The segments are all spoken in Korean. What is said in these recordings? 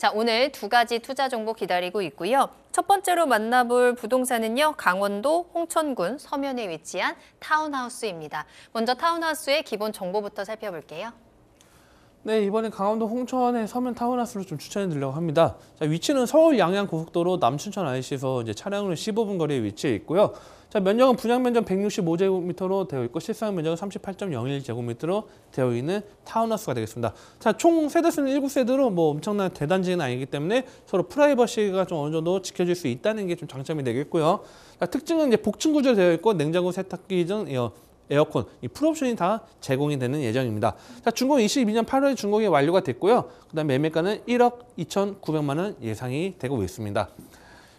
자, 오늘 두 가지 투자 정보 기다리고 있고요. 첫 번째로 만나볼 부동산은요, 강원도 홍천군 서면에 위치한 타운하우스입니다. 먼저 타운하우스의 기본 정보부터 살펴볼게요. 네, 이번엔 강원도 홍천의 서면 타운하우스로 좀 추천해드리려고 합니다. 자, 위치는 서울 양양고속도로 남춘천 IC에서 이제 차량으로 15분 거리에 위치해 있고요. 자, 면적은 분양면적 165제곱미터로 되어 있고 실상 면적은 38.01제곱미터로 되어 있는 타운하우스가 되겠습니다. 자, 총 세대수는 7세대로 뭐 엄청난 대단지는 아니기 때문에 서로 프라이버시가 좀 어느 정도 지켜질 수 있다는 게 좀 장점이 되겠고요. 자, 특징은 이제 복층 구조로 되어 있고 냉장고, 세탁기 등 에어컨, 이 풀옵션이 다 제공이 되는 예정입니다. 자, 준공 22년 8월에 준공이 완료가 됐고요. 그 다음 매매가는 1억 2,900만 원 예상이 되고 있습니다.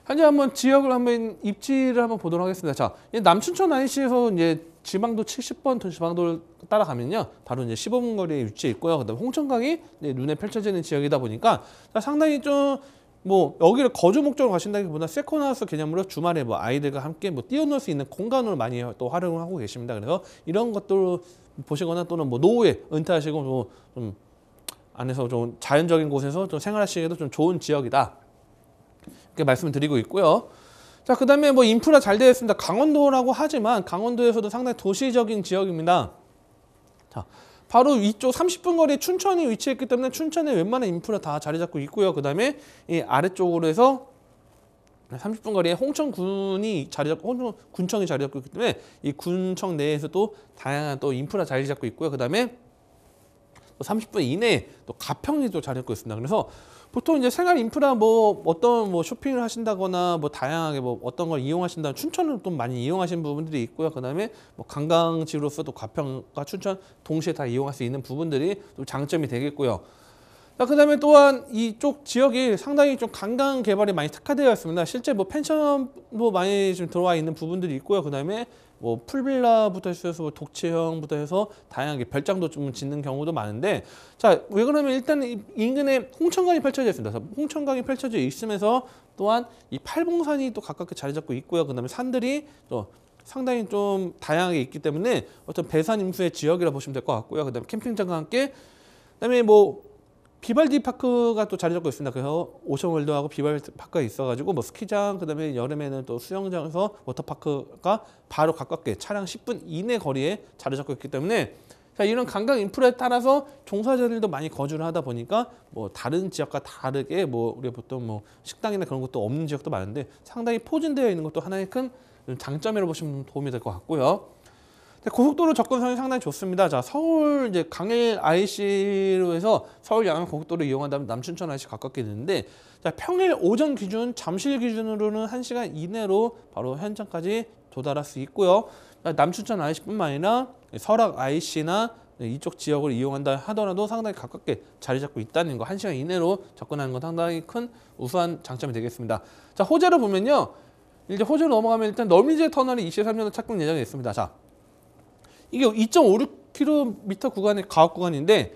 현재 한번 지역을 한번 입지를 한번 보도록 하겠습니다. 자, 남춘천 IC에서 이제 지방도 70번 도시방도를 따라가면요, 바로 이제 15분 거리에 위치해 있고요. 그 다음 홍천강이 눈에 펼쳐지는 지역이다 보니까 상당히 좀 뭐 여기를 거주 목적으로 가신다기보다 세컨하우스 개념으로 주말에 뭐 아이들과 함께 뭐 뛰어놀 수 있는 공간으로 많이 또 활용을 하고 계십니다. 그래서 이런 것들 보시거나 또는 뭐 노후에 은퇴하시고 뭐 좀 안에서 좀 자연적인 곳에서 좀 생활하시기에도 좀 좋은 지역이다, 이렇게 말씀드리고 있고요. 자, 그다음에 뭐 인프라 잘 되어 있습니다. 강원도라고 하지만 강원도에서도 상당히 도시적인 지역입니다. 자, 바로 위쪽 30분 거리에 춘천이 위치했기 때문에 춘천에 웬만한 인프라 다 자리 잡고 있고요. 그 다음에 이 아래쪽으로 해서 30분 거리에 홍천군이 자리 잡고, 홍천군청이 자리 잡고 있기 때문에 이 군청 내에서 또 다양한 또 인프라 자리 잡고 있고요. 그 다음에 30분 이내에 또 가평이 또 자리 잡고 있습니다. 그래서 보통 이제 생활 인프라 뭐 어떤 뭐 쇼핑을 하신다거나 뭐 다양하게 뭐 어떤 걸 이용하신다면 춘천을 좀 많이 이용하시는 부분들이 있고요. 그다음에 뭐 관광지로서 또 가평과 춘천 동시에 다 이용할 수 있는 부분들이 좀 장점이 되겠고요. 자, 그다음에 또한 이쪽 지역이 상당히 좀 관광 개발이 많이 특화되어 있습니다. 실제 뭐 펜션도 많이 좀 들어와 있는 부분들이 있고요. 그다음에 뭐 풀빌라부터 해서 독채형부터 해서 다양하게 별장도 좀 짓는 경우도 많은데, 자, 왜 그러냐면 일단 인근에 홍천강이 펼쳐져 있습니다. 홍천강이 펼쳐져 있으면서 또한 이 팔봉산이 또 가깝게 자리 잡고 있고요. 그다음에 산들이 또 상당히 좀 다양하게 있기 때문에 어떤 배산 임수의 지역이라 보시면 될 것 같고요. 그다음에 캠핑장과 함께 그다음에 뭐 비발디 파크가 또 자리 잡고 있습니다. 그래서 오션월드하고 비발디 파크가 있어가지고 뭐 스키장, 그다음에 여름에는 또 수영장에서 워터파크가 바로 가깝게 차량 10분 이내 거리에 자리 잡고 있기 때문에, 자, 이런 관광 인프라에 따라서 종사자들도 많이 거주를 하다 보니까 뭐 다른 지역과 다르게 뭐 우리가 보통 뭐 식당이나 그런 것도 없는 지역도 많은데 상당히 포진되어 있는 것도 하나의 큰 장점이라고 보시면 도움이 될 것 같고요. 고속도로 접근성이 상당히 좋습니다. 자, 서울 이제 강일 IC로 해서 서울 양양 고속도로 이용한다면 남춘천 IC 가깝게 되는데, 자, 평일 오전 기준 잠실 기준으로는 1시간 이내로 바로 현장까지 도달할 수 있고요. 남춘천 IC뿐만 아니라 설악 IC나 이쪽 지역을 이용한다 하더라도 상당히 가깝게 자리 잡고 있다는 거, 1시간 이내로 접근하는 건 상당히 큰 우수한 장점이 되겠습니다. 자, 호재로 보면요, 이제 호재로 넘어가면 일단 넘이제 터널이 23년도 착공 예정이 있습니다. 자, 이게 2.56km 구간의 가옥 구간인데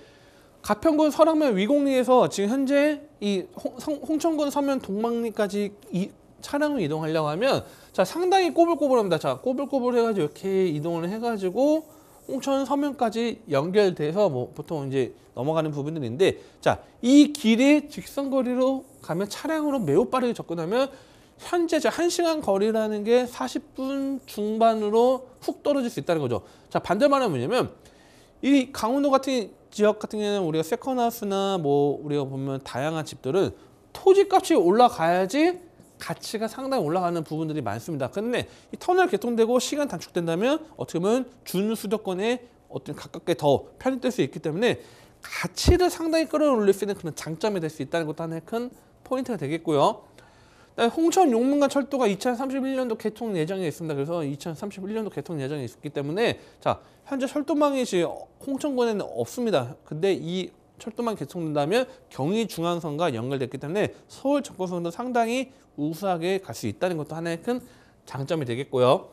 가평군 설악면 위곡리에서 지금 현재 이 홍천군 서면 동막리까지 차량으로 이동하려고 하면, 자, 상당히 꼬불꼬불합니다. 자, 꼬불꼬불 해가지고 이렇게 이동을 해가지고 홍천 서면까지 연결돼서 뭐 보통 이제 넘어가는 부분들인데, 자, 이 길이 직선거리로 가면 차량으로 매우 빠르게 접근하면 현재 1시간 거리라는 게 40분 중반으로 훅 떨어질 수 있다는 거죠. 자, 반대말은 뭐냐면 이 강원도 같은 지역 같은 경우는 우리가 세컨하우스나 뭐 우리가 보면 다양한 집들은 토지값이 올라가야지 가치가 상당히 올라가는 부분들이 많습니다. 근데 이 터널 개통되고 시간 단축된다면 어떻게 보면 준수도권에 어떤 가깝게 더 편입될 수 있기 때문에 가치를 상당히 끌어올릴 수 있는 그런 장점이 될 수 있다는 것도 하나의 큰 포인트가 되겠고요. 홍천 용문간 철도가 2031년도 개통 예정에 있습니다. 그래서 2031년도 개통 예정에 있기 때문에, 자, 현재 철도망이 지금 홍천군에는 없습니다. 근데 이 철도망 개통된다면 경의 중앙선과 연결됐기 때문에 서울 접근성도 상당히 우수하게 갈 수 있다는 것도 하나의 큰 장점이 되겠고요.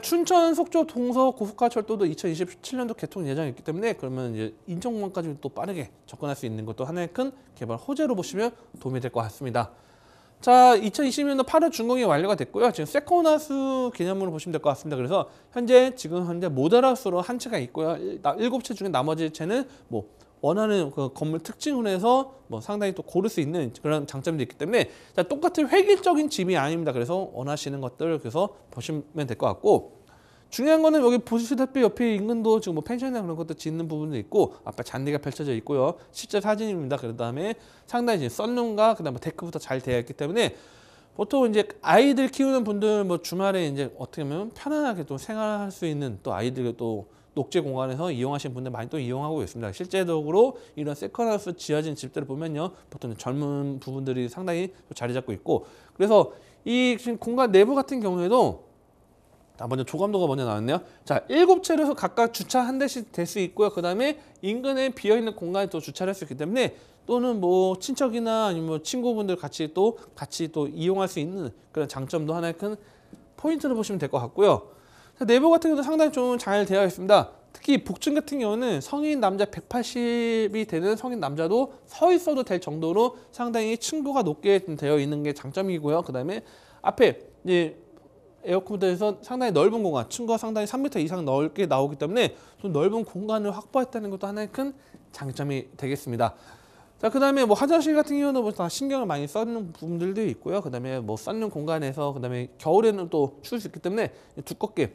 춘천 속초 동서 고속화 철도도 2027년도 개통 예정이 있기 때문에 그러면 이제 인천공항까지 또 빠르게 접근할 수 있는 것도 하나의 큰 개발 호재로 보시면 도움이 될 것 같습니다. 자, 2020년도 8월 준공이 완료가 됐고요. 지금 세컨하우스 개념으로 보시면 될 것 같습니다. 그래서 현재 모델하우스로 한 채가 있고요. 7채 중에 나머지 채는 뭐 원하는 그 건물 특징으로 해서 뭐 상당히 또 고를 수 있는 그런 장점도 있기 때문에, 자, 똑같은 획일적인 집이 아닙니다. 그래서 원하시는 것들을 그래서 보시면 될 것 같고, 중요한 거는 여기 보시다시피 옆에 인근도 지금 뭐 펜션이나 그런 것도 짓는 부분도 있고, 앞에 잔디가 펼쳐져 있고요. 실제 사진입니다. 그 다음에 상당히 썬룸과 그 다음에 데크부터 잘 되어 있기 때문에, 보통 이제 아이들 키우는 분들 뭐 주말에 이제 어떻게 보면 편안하게 또 생활할 수 있는 또 아이들 또 녹지 공간에서 이용하시는 분들 많이 또 이용하고 있습니다. 실제적으로 이런 세컨하우스 지어진 집들을 보면요, 보통 젊은 부분들이 상당히 자리 잡고 있고, 그래서 이 공간 내부 같은 경우에도 먼저 조감도가 먼저 나왔네요. 자, 7채로서 각각 주차 한 대씩 될 수 있고요. 그 다음에 인근에 비어있는 공간에 또 주차를 할 수 있기 때문에, 또는 뭐 친척이나 아니면 뭐 친구분들 같이 또 이용할 수 있는 그런 장점도 하나의 큰 포인트로 보시면 될 것 같고요. 자, 내부 같은 경우도 상당히 좀 잘 되어 있습니다. 특히 복층 같은 경우는 성인 남자 180이 되는 성인 남자도 서 있어도 될 정도로 상당히 층고가 높게 되어 있는 게 장점이고요. 그 다음에 앞에 이제 에어컨부터해서 상당히 넓은 공간, 층고가 상당히 3m 이상 넓게 나오기 때문에 좀 넓은 공간을 확보했다는 것도 하나의 큰 장점이 되겠습니다. 자, 그 다음에 뭐 화장실 같은 경우는 뭐 다 신경을 많이 써는 부분들도 있고요. 그 다음에 뭐 쌓는 공간에서, 그 다음에 겨울에는 또 추울 수 있기 때문에 두껍게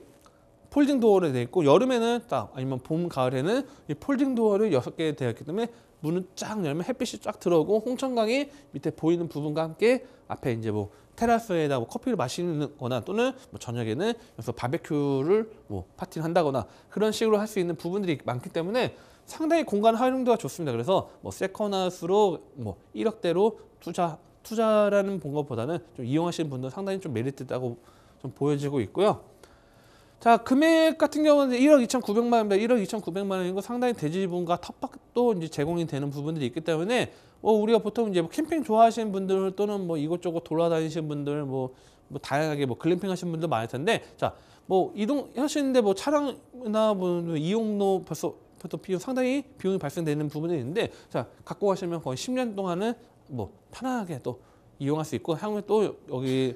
폴딩 도어로 되어 있고, 여름에는 딱 아니면 봄, 가을에는 이 폴딩 도어를 6개 되어 있기 때문에 문은 쫙 열면 햇빛이 쫙 들어오고, 홍천강이 밑에 보이는 부분과 함께 앞에 이제 뭐 테라스에다 뭐 커피를 마시는 거나, 또는 뭐 저녁에는 여기서 바베큐를 뭐 파티를 한다거나 그런 식으로 할 수 있는 부분들이 많기 때문에 상당히 공간 활용도가 좋습니다. 그래서 뭐 세컨하우스로 뭐 1억대로 투자라는 본 것보다는 좀 이용하시는 분들 상당히 좀 메리트 있다고 좀 보여지고 있고요. 자, 금액 같은 경우는 1억 2,900만 원입니다. 1억 2,900만 원이고 상당히 대지분과 텃밭도 이제 제공이 되는 부분들이 있기 때문에, 뭐 우리가 보통 이제 뭐 캠핑 좋아하시는 분들, 또는 뭐 이곳저곳 돌아다니시는 분들, 뭐 다양하게 뭐 글램핑 하시는 분들 많을 텐데, 자, 뭐 이동하시는데 뭐 차량이나 뭐 이용료 벌써 비용 상당히 비용이 발생되는 부분이 있는데, 자, 갖고 가시면 거의 10년 동안은 뭐 편안하게 또 이용할 수 있고, 향후에 또 여기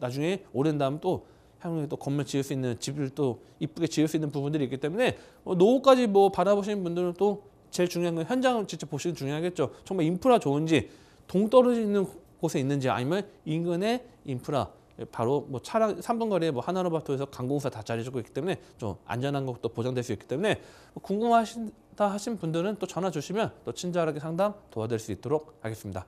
나중에 오랜 다음 또 향후에 또 건물 지을 수 있는, 집을 또 이쁘게 지을 수 있는 부분들이 있기 때문에, 노후까지 뭐 바라보시는 분들은 또 제일 중요한 건 현장을 직접 보시는 게 중요하겠죠. 정말 인프라 좋은지, 동떨어져 있는 곳에 있는지, 아니면 인근의 인프라 바로 뭐 차량 3분 거리에 뭐 하나로바토에서 관공서 다 자리해주고 있기 때문에 좀 안전한 것도 보장될 수 있기 때문에, 궁금하시다 하신 분들은 또 전화 주시면 또 친절하게 상담 도와드릴 수 있도록 하겠습니다.